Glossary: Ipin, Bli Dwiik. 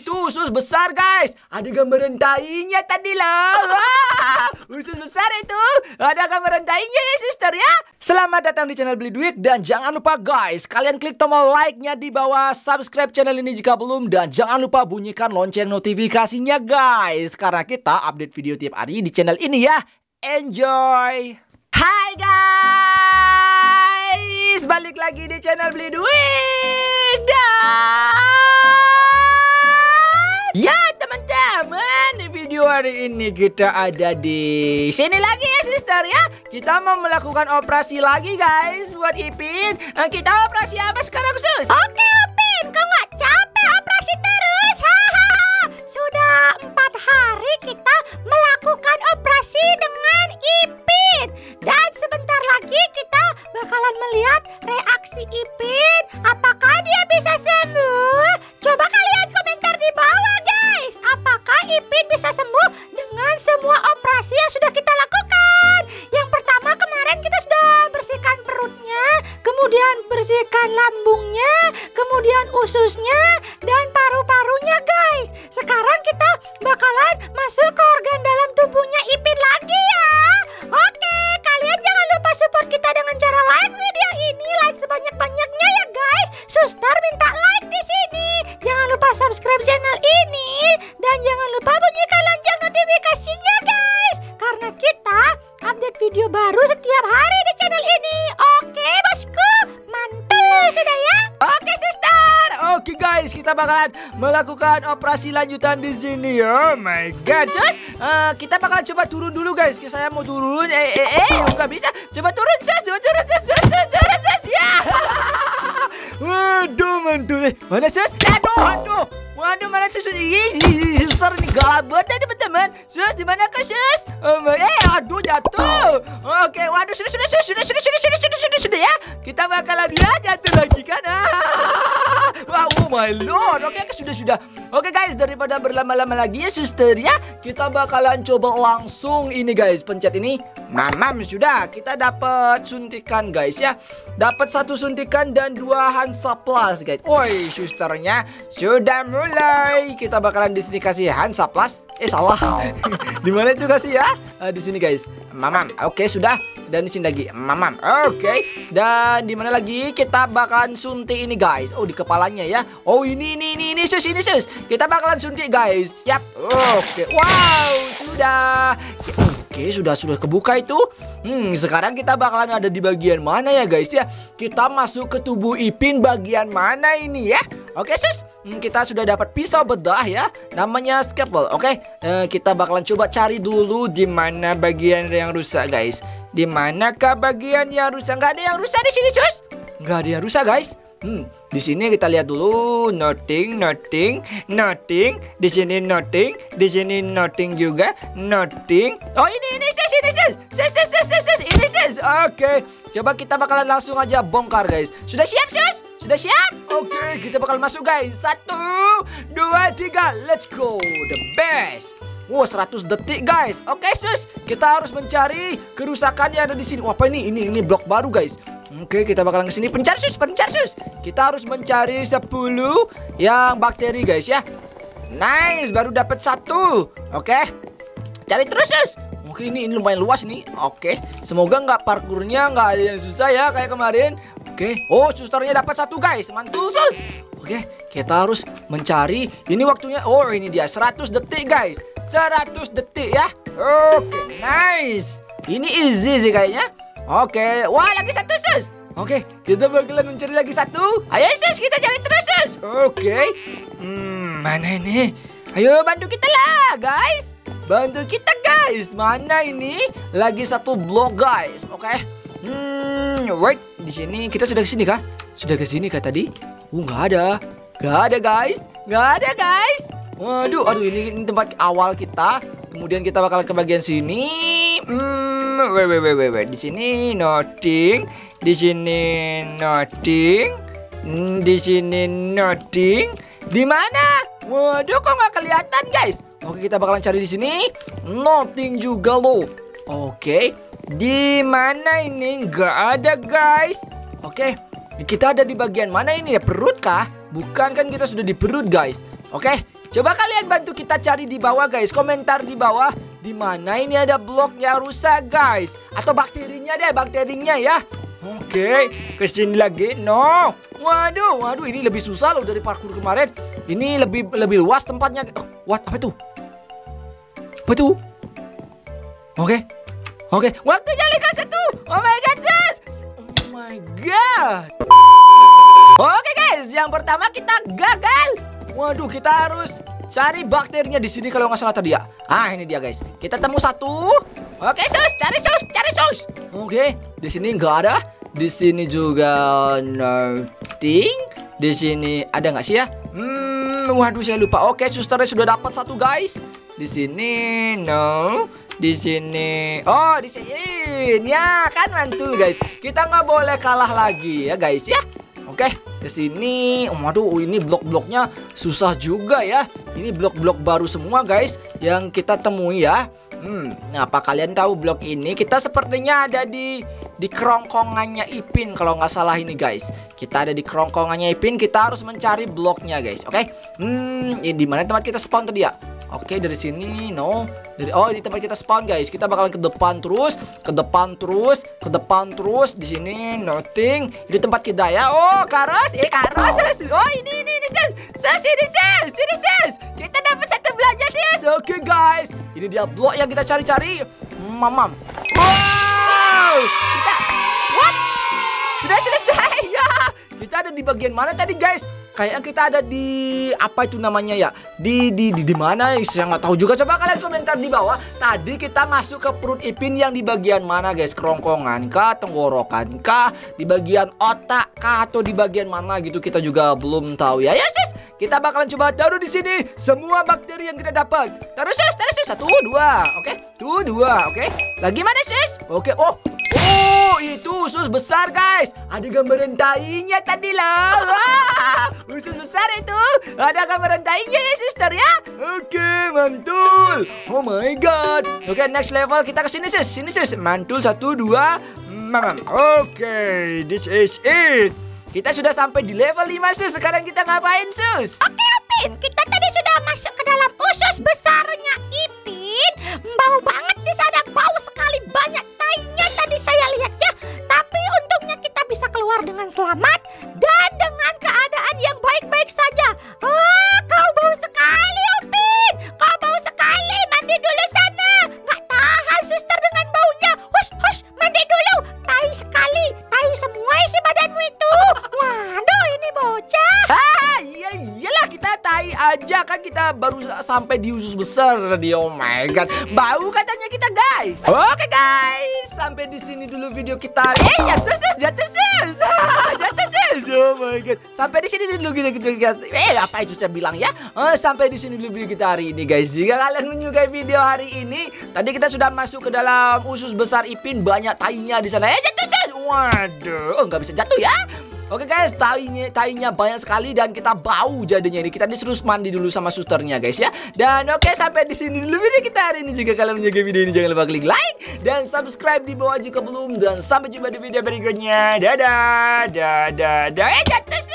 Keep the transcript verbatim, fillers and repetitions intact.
Itu usus besar guys, ada gambaran tainya tadi lah. Wah, usus besar itu ada gambaran tainya ya sister ya. Selamat datang di channel Bli Dwiik dan jangan lupa guys, kalian klik tombol like-nya di bawah, subscribe channel ini jika belum, dan jangan lupa bunyikan lonceng notifikasinya guys, karena kita update video tiap hari di channel ini ya. Enjoy. Hai guys, balik lagi di channel Bli Dwiik dan ya teman-teman, di video hari ini kita ada di sini lagi ya sister ya. Kita mau melakukan operasi lagi guys buat Ipin. Kita operasi apa sekarang sus? Oke Ipin, kau gak capek operasi terus? Hahaha. Sudah empat hari kita melakukan operasi dengan Ipin, dan sebentar lagi kita bakalan melihat reaksi Ipin. Apakah dia bisa sembuh? Coba kalian komentar di bawah. Apakah Ipin bisa sembuh dengan semua operasi yang sudah kita lakukan? Yang pertama kemarin kita sudah bersihkan perutnya, kemudian bersihkan lambungnya, kemudian ususnya dan paru-parunya guys. Sekarang kita bakalan masuk ke organ dalam tubuhnya Ipin lagi ya. Oke, kalian jangan lupa support kita dengan cara like video ini, like sebanyak-banyaknya ya guys. Suster minta like di sini. Jangan lupa subscribe channel ini. Dan jangan lupa bunyikan lonceng notifikasinya guys, karena kita update video baru setiap hari di channel ini. Oke bosku, mantul sudah ya. Oke sister. Oke guys, kita bakalan melakukan operasi lanjutan di sini. Oh my god. Sus, uh, kita bakalan coba turun dulu guys. Saya mau turun. Eh eh eh, nggak bisa. Coba turun sus, coba turun sus, sus, sus, turun sus ya. Waduh mantul. Mana sus? Aduh, aduh. Waduh, mana susu? Ih, susur ini galak tadi teman-teman. Sus, di mana kau sus? Oh, eh, aduh jatuh. Oke, waduh, sudah sudah sudah sudah sudah sudah sudah sudah sudah ya. Kita bakalan dia jatuh lagi kan? Wow, oh my lord. Oke, sudah sudah. Oke guys, daripada berlama-lama lagi ya suster ya, kita bakalan coba langsung ini guys. Pencet ini, mamam sudah. Kita dapat suntikan guys ya. Dapat satu suntikan dan dua Hansa Plus guys. Woi, susternya sudah mulai. Mulai, kita bakalan di sini kasih Hansa Plus. Eh salah. Di mana itu kasih ya? Uh, di sini guys. Mamam. Oke, okay, sudah. Dan di sini lagi. Mamam. Oke. Okay. Dan di mana lagi? Kita bakalan suntik ini guys. Oh, di kepalanya ya. Oh, ini ini ini ini sus ini sus. Kita bakalan suntik guys. Yap. Oke. Okay. Wow, sudah. Oke, sudah sudah kebuka itu. Hmm, sekarang kita bakalan ada di bagian mana ya guys ya? Kita masuk ke tubuh Ipin bagian mana ini ya? Oke sus, hmm, kita sudah dapat pisau bedah ya. Namanya scalpel. Oke, eh, kita bakalan coba cari dulu di mana bagian yang rusak guys. Di manakah bagian yang rusak? Nggak ada yang rusak di sini sus. Nggak ada yang rusak guys. Hmm, di sini kita lihat dulu, nothing, nothing, nothing. Di sini nothing, di sini nothing juga, nothing. Oh ini ini sis, ini sis, sis sis sis sis, sis. Ini sis. Oke, coba kita bakalan langsung aja bongkar guys. Sudah siap sis? Sudah siap? Oke, kita bakal masuk guys. Satu, dua, tiga, let's go. The best. Wow, seratus detik guys. Oke sus, kita harus mencari kerusakan yang ada di sini. Wah, apa ini? Ini ini blok baru guys. Oke, kita bakalan kesini. Pencar sus, pencar sus. Kita harus mencari sepuluh yang bakteri guys ya. Nice, baru dapat satu. Oke, cari terus sus. Oke, ini, ini lumayan luas nih. Oke, semoga nggak parkurnya nggak ada yang susah ya kayak kemarin. Oke, oh susternya dapat satu guys, mantul sus. Oke, kita harus mencari. Ini waktunya. Oh, ini dia seratus detik guys. seratus detik ya. Oke, nice. Ini easy sih kayaknya. Oke, wah lagi satu sus. Oke, kita bakalan mencari lagi satu. Ayo sus, kita cari terus sus. Oke, hmm, mana ini? Ayo bantu kita lah guys. Bantu kita guys. Mana ini? Lagi satu blok guys. Oke, hmm, wait di sini. Kita sudah kesini kah? Sudah kesini kah tadi? Uh, nggak ada, nggak ada guys, nggak ada guys. Waduh, aduh ini, ini tempat awal kita. Kemudian kita bakal ke bagian sini. Hmm. Wait, wait, wait, wait, wait. Di sini nothing, di sini nothing, di sini nothing. Di mana? Waduh, kok nggak kelihatan guys? Oke, kita bakalan cari di sini. Nothing juga loh. Oke, di mana ini? Nggak ada guys. Oke, kita ada di bagian mana ini ya? Perut kah? Bukan, kan kita sudah di perut guys. Oke, Coba kalian bantu kita cari di bawah guys, komentar di bawah di mana ini ada blok yang rusak guys, atau bakterinya deh, bakterinya ya. Oke, kesini lagi. No. Waduh, waduh ini lebih susah loh dari parkour kemarin. Ini lebih lebih luas tempatnya. Oh, what? Apa itu? Apa itu? Oke. Oke, waktunya lihat satu. Oh my god, guys. Oh my god. Oke guys, yang pertama kita gagal. Waduh, kita harus cari bakterinya di sini kalau nggak salah tadi ya. Ah, ini dia guys. Kita temu satu. Oke, sus, cari sus, cari sus. Oke, di sini nggak ada. Di sini juga nothing. Di sini ada nggak sih ya? Hmm, waduh saya lupa. Oke, susternya sudah dapat satu guys. Di sini no. Di sini. Oh, di sini. Ya, kan mantul guys. Kita nggak boleh kalah lagi ya guys ya. Oke, ke sini. Oh, waduh, ini blok-bloknya susah juga ya. Ini blok-blok baru semua guys yang kita temui ya. Hmm, apa kalian tahu blok ini? Kita sepertinya ada di di kerongkongannya Ipin kalau nggak salah ini guys. Kita ada di kerongkongannya Ipin. Kita harus mencari bloknya guys. Oke. Hmm, ini di mana tempat kita spawn tadi ya? Oke, dari sini no. Dari oh, di tempat kita spawn guys. Kita bakalan ke depan terus, ke depan terus, ke depan terus. Di sini nothing. Di tempat kita ya. Oh, karos, eh karos. Oh, ini ini ini sis. Sis ini sis. Sini sis. Kita dapat satu belanja sis. Oke, guys. Ini dia blok yang kita cari-cari. Mamam. Wow! Kita what? Sudah selesai ya. Kita ada di bagian mana tadi guys? Kayaknya kita ada di apa itu namanya ya? Di di di, di mana? Saya nggak tahu juga. Coba kalian komentar di bawah. Tadi kita masuk ke perut Ipin yang di bagian mana, guys? Kerongkongan kah, tenggorokan kah, di bagian otak kah, atau di bagian mana gitu? Kita juga belum tahu ya. Ya, sis. Kita bakalan coba taruh di sini semua bakteri yang kita dapat. Taruh sis, taruh sis. Satu, dua. Oke. Tuh, dua. Oke. Lagi mana, sis? Oke. Oh. Oh, itu usus besar guys. Ada gambaran tainya tadi lah. Wah, usus besar itu. Ada gambaran tainya ya sister ya. Oke, mantul. Oh my god. Oke, next level kita ke sini sis. Sini sis. Mantul satu dua. Oke, this is it. Kita sudah sampai di level lima sus. Sekarang kita ngapain sus? Oke Ipin, kita tadi sudah masuk ke dalam usus besarnya Ipin. Bau banget di sana. Bau sekali, banyak tainya tadi saya lihat ya. Tapi untungnya kita bisa keluar dengan selamat dan dengan keadaan yang baik-baik saja. Oh, kau bau sekali Ipin. Kau bau sekali, mandi dulu sana. Gak tahan suster dengan baunya. Hush, hush, mandi dulu. Tai sekali, tai semua isi badanmu itu. Waduh, ini bocah. Ah, iya iyalah kita tai aja kan, kita baru sampai di usus besar tadi. Oh my god, bau katanya kita guys. Oke guys, sampai di sini dulu video kita. Eh, jatuh sis, jatuh sis, jatuh sis. Oh my god, sampai di sini dulu kita kita. Eh, apa itu saya bilang ya? Oh, sampai di sini dulu video kita hari ini guys. Jika kalian menyukai video hari ini, tadi kita sudah masuk ke dalam usus besar Ipin, banyak tainya di sana. Eh, jatuh sis. Waduh, oh, nggak bisa jatuh ya. Oke guys, tainya tainya banyak sekali dan kita bau jadinya ini. Kita disuruh mandi dulu sama susternya guys ya. Dan oke, sampai di sini dulu video kita hari ini. Jika kalian menyukai video ini, jangan lupa klik like dan subscribe di bawah jika belum. Dan sampai jumpa di video berikutnya. Dadah, dadah, dadah. Eh, jatuh.